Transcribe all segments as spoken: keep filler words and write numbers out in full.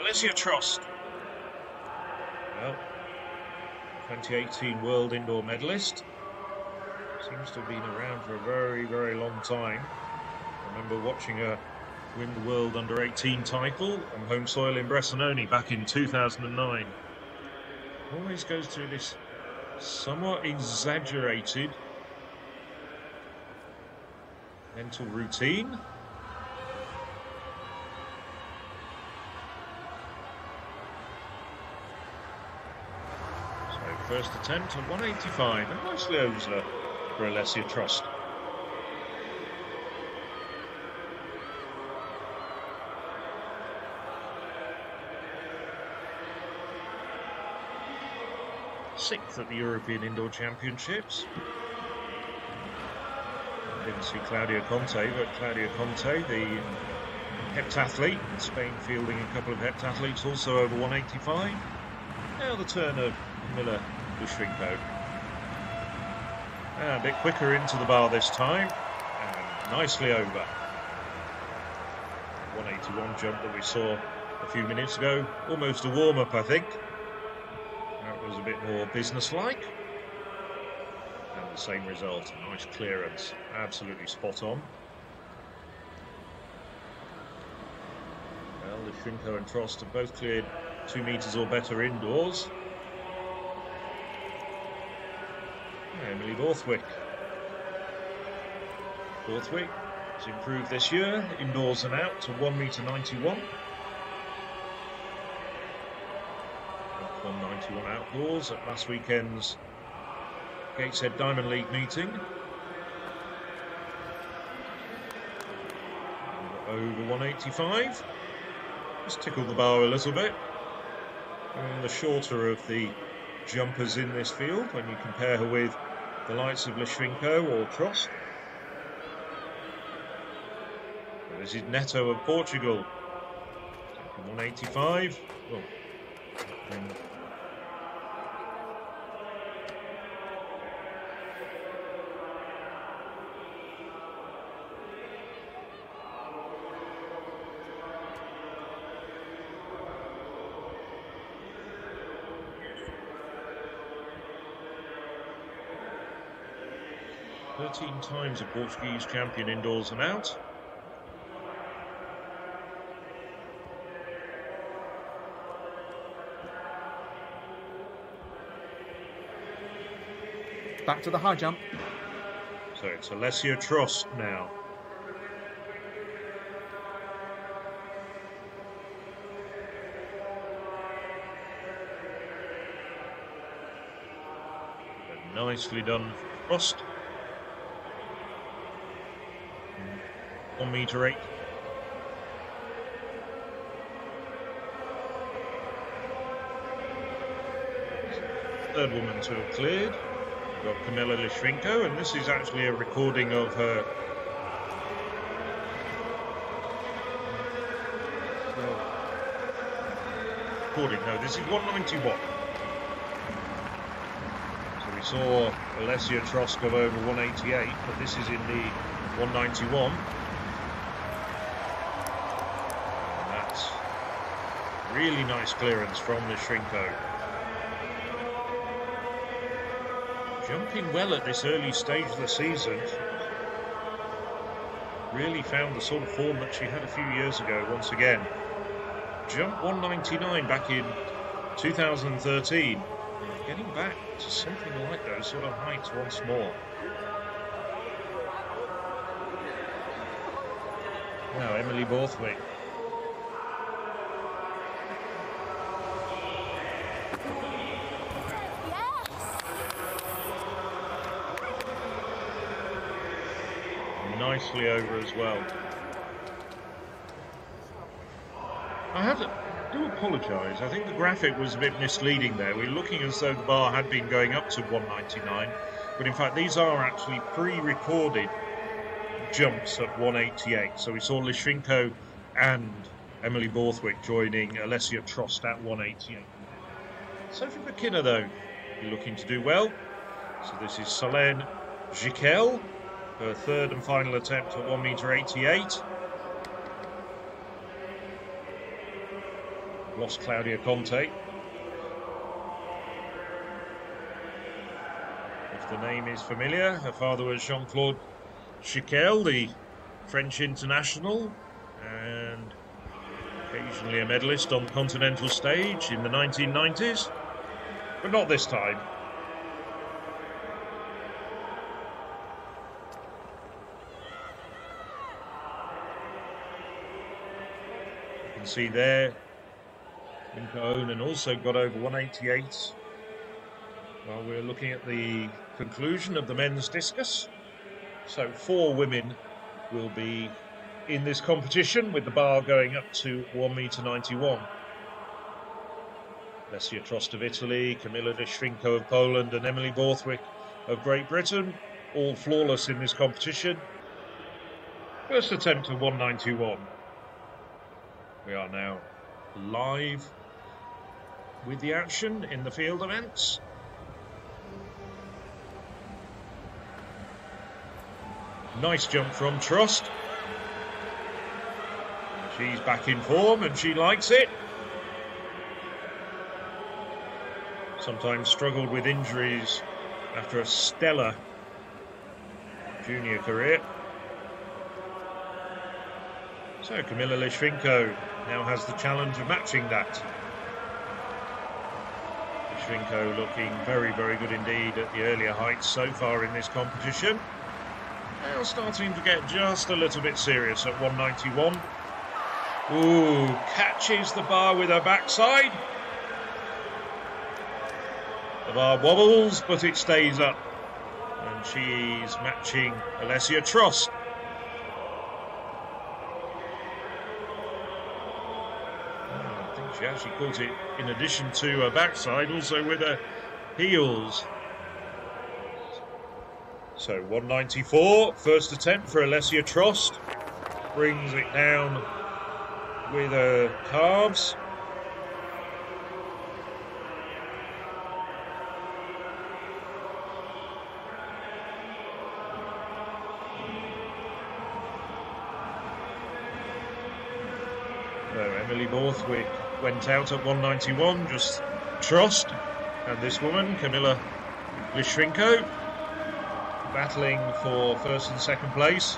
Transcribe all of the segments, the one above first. Alessia Trost. Well, twenty eighteen World Indoor Medalist. Seems to have been around for a very, very long time. I remember watching her win the World Under eighteen title on home soil in Bressanone back in two thousand nine. Always goes through this somewhat exaggerated mental routine. So first attempt at one eighty-five, and nicely over for Alessia Trost. Sixth at the European Indoor Championships. I didn't see Claudia Conte, but Claudia Conte, the heptathlete, in Spain fielding a couple of heptathletes, also over one eighty-five. Now the turn of Kamila Licwinko. A bit quicker into the bar this time, and nicely over. one eighty-one jump that we saw a few minutes ago, almost a warm-up, I think. Was a bit more businesslike, and the same result. A nice clearance, absolutely spot on. Well, Lićwinko and Trost have both cleared two metres or better indoors. Emily Borthwick. Borthwick has improved this year, indoors and out, to one metre ninety-one. one ninety-one outdoors at last weekend's Gateshead Diamond League meeting. Over one eighty-five. Just tickled the bar a little bit. And the shorter of the jumpers in this field when you compare her with the likes of Lićwinko or Trost. This is Neto of Portugal. one eighty-five. Oh. And thirteen times a Portuguese champion indoors and out. Back to the high jump. So it's Alessia Trost now. And nicely done for Trost. One meter eight. Third woman to have cleared. Got Kamila Licwinko, and this is actually a recording of her well, recording no this is one ninety-one. So we saw Alessia Trost go over one eighty-eight, but this is in the one ninety-one, and that's really nice clearance from Lićwinko. Jumping well at this early stage of the season. Really found the sort of form that she had a few years ago once again. Jump one ninety-nine back in two thousand thirteen. And getting back to something like those sort of heights once more. Now Emily Borthwick. Nicely over as well. I have to do apologise. I think the graphic was a bit misleading there. We're looking as though the bar had been going up to one ninety-nine, but in fact these are actually pre-recorded jumps at one eighty-eight. So we saw Lićwinko and Emily Borthwick joining Alessia Trost at one eighty-eight. Sophie McKinnon, though, you're looking to do well. So this is Solène Jiquel. Her third and final attempt at one metre eighty-eight. lost Claudia Conte. If the name is familiar, her father was Jean-Claude Chiquel, the French international, and occasionally a medalist on the continental stage in the nineteen nineties, but not this time. You can see there, Lićwinko also got over one eighty-eight. Well, we're looking at the conclusion of the men's discus. So four women will be in this competition, with the bar going up to one metre ninety-one. Alessia Trost of Italy, Kamila Licwinko of Poland and Emily Borthwick of Great Britain, all flawless in this competition. First attempt of one ninety-one. We are now live with the action in the field events. Nice jump from Trost. She's back in form and she likes it. Sometimes struggled with injuries after a stellar junior career. So Kamila Licwinko now has the challenge of matching that. Lićwinko looking very, very good indeed at the earlier heights so far in this competition. Now starting to get just a little bit serious at one ninety-one. Ooh, catches the bar with her backside. The bar wobbles, but it stays up. And she's matching Alessia Trost. Oh, I think she actually caught it, in addition to her backside, also with her heels. So one ninety-four, first attempt for Alessia Trost. Brings it down with her calves. So Emily Borthwick went out at one ninety-one, just Trost, and this woman, Kamila Licwinko, battling for first and second place.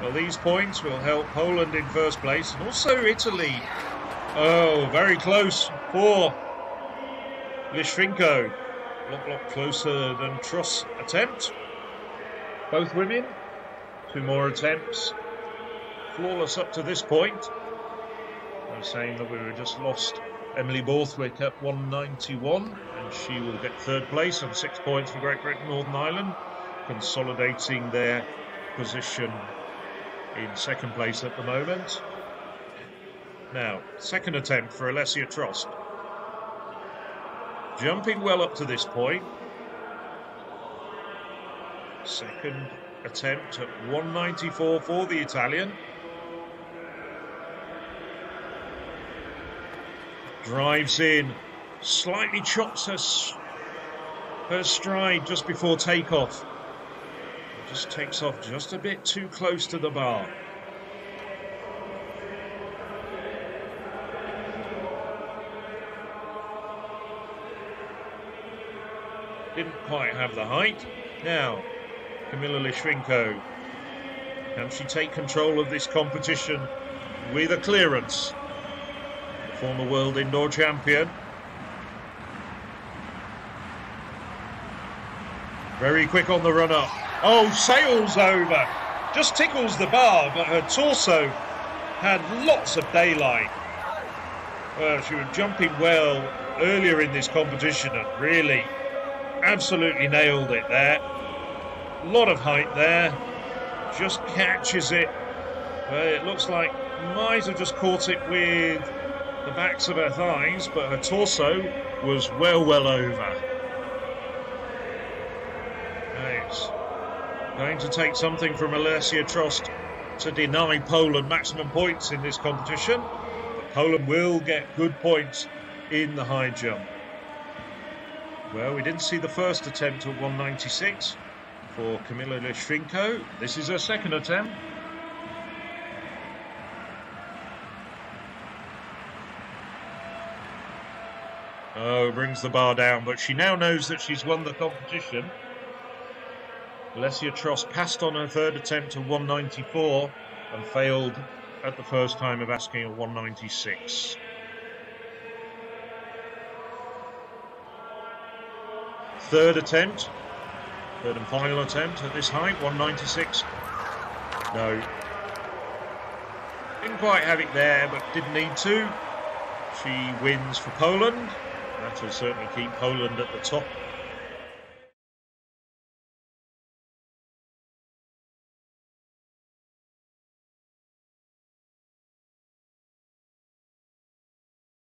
Well, these points will help Poland in first place, and also Italy. Oh, very close for Lićwinko. A lot, lot closer than Trost's attempt. Both women, two more attempts. Flawless up to this point. I was saying that we were just lost Emily Borthwick at one ninety-one, and she will get third place and six points for Great Britain, Northern Ireland, consolidating their position in second place at the moment. Now, second attempt for Alessia Trost. Jumping well up to this point. Second attempt at one ninety-four for the Italian. Drives in, slightly chops her, her stride just before takeoff. Just takes off just a bit too close to the bar. Didn't quite have the height. Now, Kamila Licwinko, can she take control of this competition with a clearance? The former world indoor champion. Very quick on the run-up. Oh, sails over. Just tickles the bar, but her torso had lots of daylight. Well, she was jumping well earlier in this competition and really absolutely nailed it there. A lot of height there. Just catches it. Well, it looks like might have just caught it with the backs of her thighs, but her torso was well, well over. Nice. Going to take something from Alessia Trost to deny Poland maximum points in this competition. But Poland will get good points in the high jump. Well, we didn't see the first attempt at one ninety-six for Kamila Licwinko. This is her second attempt. Oh, brings the bar down, but she now knows that she's won the competition. Alessia Trost passed on her third attempt to one ninety-four and failed at the first time of asking at one ninety-six. Third attempt, third and final attempt at this height, one ninety-six. No. Didn't quite have it there, but didn't need to. She wins for Poland. That will certainly keep Poland at the top